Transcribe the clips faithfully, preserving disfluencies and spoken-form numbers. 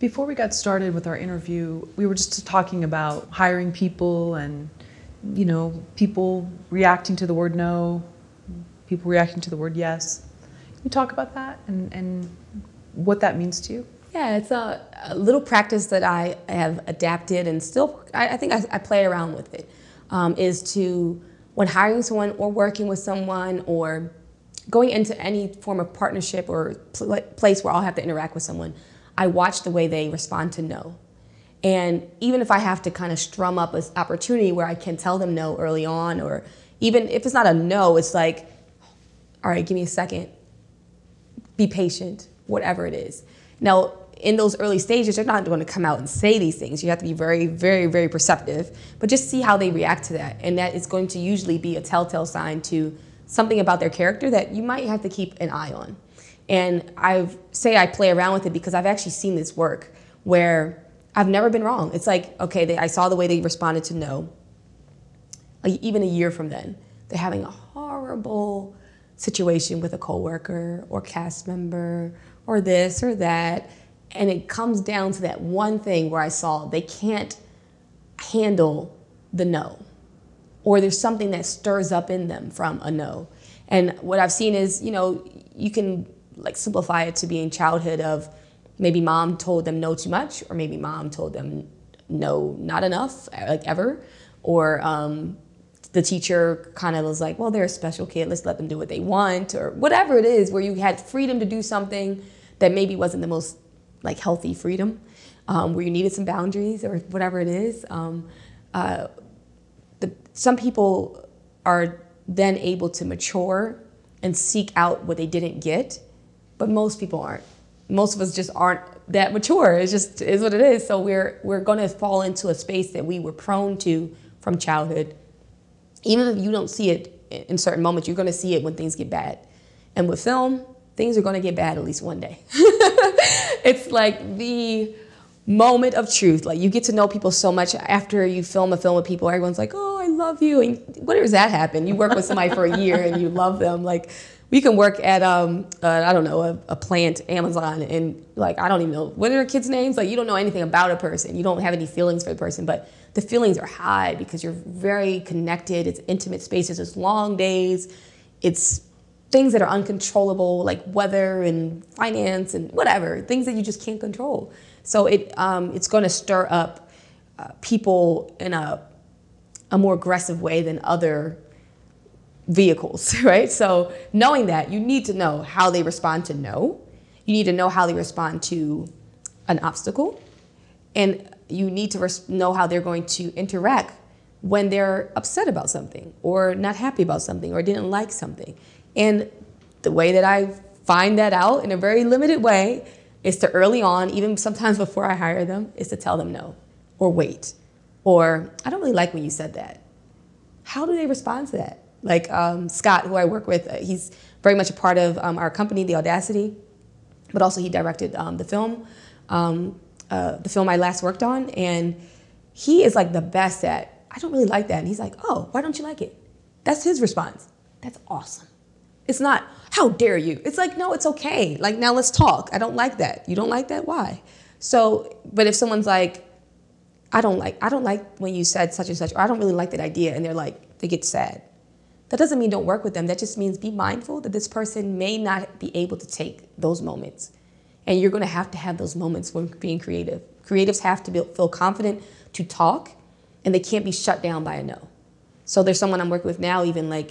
Before we got started with our interview, we were just talking about hiring people and, you know, people reacting to the word no, people reacting to the word yes. Can you talk about that and, and what that means to you? Yeah, it's a, a little practice that I have adapted and still, I, I think I, I play around with it, um, is to, when hiring someone or working with someone or going into any form of partnership or pl place where I'll have to interact with someone, I watch the way they respond to no. And even if I have to kind of strum up an opportunity where I can tell them no early on, or even if it's not a no, it's like, all right, give me a second, be patient, whatever it is. Now, in those early stages, they're not going to come out and say these things. You have to be very, very, very perceptive, but just see how they react to that. And that is going to usually be a telltale sign to something about their character that you might have to keep an eye on. And I say I play around with it because I've actually seen this work where I've never been wrong. It's like, okay, they, I saw the way they responded to no. Like even a year from then, they're having a horrible situation with a coworker or cast member or this or that. And it comes down to that one thing where I saw they can't handle the no, or there's something that stirs up in them from a no. And what I've seen is, you know, you can like simplify it to being childhood of maybe mom told them no too much, or maybe mom told them no, not enough, like ever. Or um, the teacher kind of was like, well, they're a special kid, let's let them do what they want, or whatever it is, where you had freedom to do something that maybe wasn't the most like healthy freedom, um, where you needed some boundaries or whatever it is. Um, uh, the, some people are then able to mature and seek out what they didn't get, but most people aren't. Most of us just aren't that mature. It's just is what it is. So we're we're going to fall into a space that we were prone to from childhood. Even if you don't see it in certain moments, you're going to see it when things get bad. And with film, things are going to get bad at least one day. It's like the moment of truth. Like you get to know people so much after you film a film with people. Everyone's like, oh, I love you. And where does that happen? You work with somebody for a year and you love them. Like. We can work at, um, uh, I don't know, a, a plant, Amazon, and like, I don't even know, what are kids' names? Like, you don't know anything about a person. You don't have any feelings for the person, but the feelings are high because you're very connected. It's intimate spaces, it's long days. It's things that are uncontrollable, like weather and finance and whatever, things that you just can't control. So it, um, it's gonna stir up uh, people in a, a more aggressive way than other vehicles, right? So knowing that, you need to know how they respond to no. You need to know how they respond to an obstacle. And you need to know how they're going to interact when they're upset about something or not happy about something or didn't like something. And the way that I find that out in a very limited way is to early on, even sometimes before I hire them, is to tell them no or wait. Or I don't really like when you said that. How do they respond to that? Like um, Scott, who I work with, he's very much a part of um, our company, The Audacity, but also he directed um, the film, um, uh, the film I last worked on, and he is like the best at, I don't really like that, and he's like, oh, why don't you like it? That's his response. That's awesome. It's not, how dare you? It's like, no, it's okay. Like, now let's talk. I don't like that. You don't like that? Why? So, but if someone's like, I don't like, I don't like when you said such and such, or I don't really like that idea, and they're like, they get sad. That doesn't mean don't work with them. That just means be mindful that this person may not be able to take those moments. And you're going to have to have those moments when being creative. Creatives have to be, feel confident to talk, and they can't be shut down by a no. So there's someone I'm working with now, even like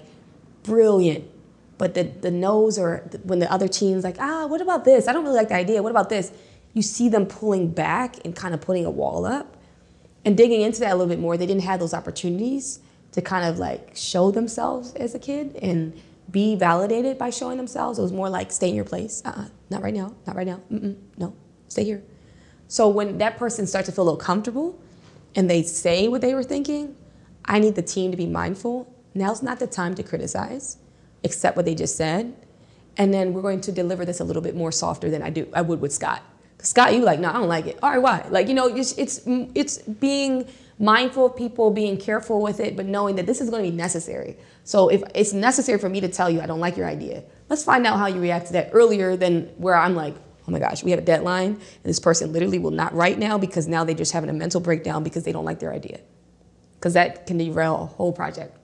brilliant, but the, the no's, or when the other team's like, ah, what about this? I don't really like the idea. What about this? You see them pulling back and kind of putting a wall up and digging into that a little bit more. They didn't have those opportunities to kind of like show themselves as a kid and be validated by showing themselves. It was more like, stay in your place. Uh-uh, not right now, not right now, mm-mm, no, stay here. So when that person starts to feel a little comfortable and they say what they were thinking, I need the team to be mindful. Now's not the time to criticize, except what they just said. And then we're going to deliver this a little bit more softer than I do I would with Scott. Scott, you like, no, I don't like it. All right, why? Like, you know, it's, it's, it's being mindful of people, being careful with it, but knowing that this is going to be necessary. So if it's necessary for me to tell you I don't like your idea, let's find out how you react to that earlier than where I'm like, oh my gosh, we have a deadline and this person literally will not write now because now they're just having a mental breakdown because they don't like their idea. Because that can derail a whole project.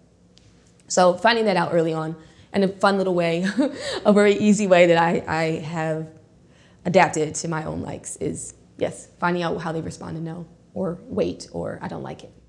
So finding that out early on, and a fun little way, a very easy way that I, I have adapted to my own likes is, yes, finding out how they respond to no, or wait, or I don't like it.